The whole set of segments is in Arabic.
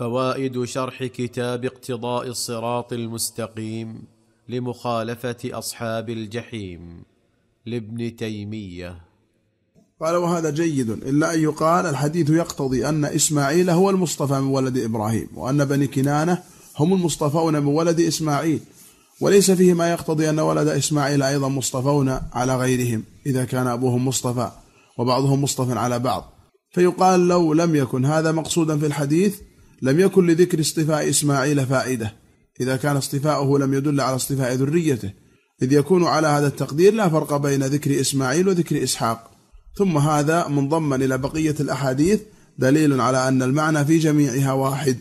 فوائد شرح كتاب اقتضاء الصراط المستقيم لمخالفة أصحاب الجحيم لابن تيمية. قال: وهذا جيد، إلا أن يقال الحديث يقتضي أن إسماعيل هو المصطفى من ولد إبراهيم، وأن بني كنانة هم المصطفون من ولد إسماعيل، وليس فيه ما يقتضي أن ولد إسماعيل أيضا مصطفون على غيرهم إذا كان أبوهم مصطفى وبعضهم مصطف على بعض، فيقال لو لم يكن هذا مقصودا في الحديث لم يكن لذكر اصطفاء إسماعيل فائدة، إذا كان اصطفاؤه لم يدل على اصطفاء ذريته، إذ يكون على هذا التقدير لا فرق بين ذكر إسماعيل وذكر إسحاق. ثم هذا منضمن إلى بقية الأحاديث دليل على أن المعنى في جميعها واحد.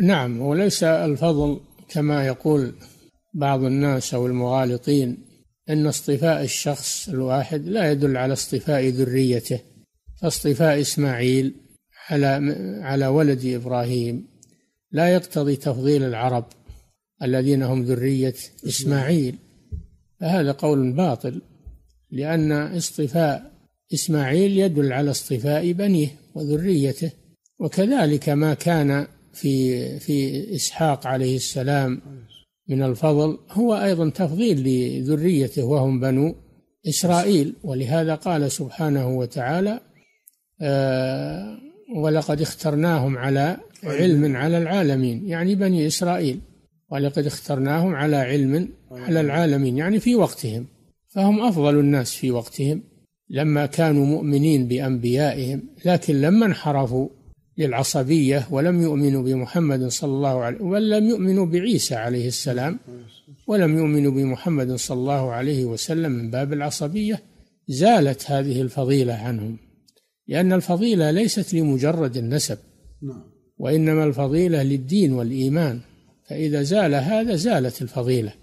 نعم، وليس الفضل كما يقول بعض الناس أو المغالطين أن اصطفاء الشخص الواحد لا يدل على اصطفاء ذريته، فاصطفاء إسماعيل على ولد إبراهيم لا يقتضي تفضيل العرب الذين هم ذرية إسماعيل، فهذا قول باطل، لأن اصطفاء إسماعيل يدل على اصطفاء بنيه وذريته. وكذلك ما كان في إسحاق عليه السلام من الفضل هو أيضا تفضيل لذريته وهم بنو إسرائيل، ولهذا قال سبحانه وتعالى: ولقد اخترناهم على علم على العالمين، يعني بني إسرائيل، ولقد اخترناهم على علم على العالمين، يعني في وقتهم، فهم أفضل الناس في وقتهم لما كانوا مؤمنين بأنبيائهم، لكن لما انحرفوا للعصبية ولم يؤمنوا بمحمد صلى الله عليه وسلم، ولم يؤمنوا بعيسى عليه السلام، ولم يؤمنوا بمحمد صلى الله عليه وسلم من باب العصبية، زالت هذه الفضيلة عنهم، لأن الفضيلة ليست لمجرد النسب، وإنما الفضيلة للدين والإيمان، فإذا زال هذا زالت الفضيلة.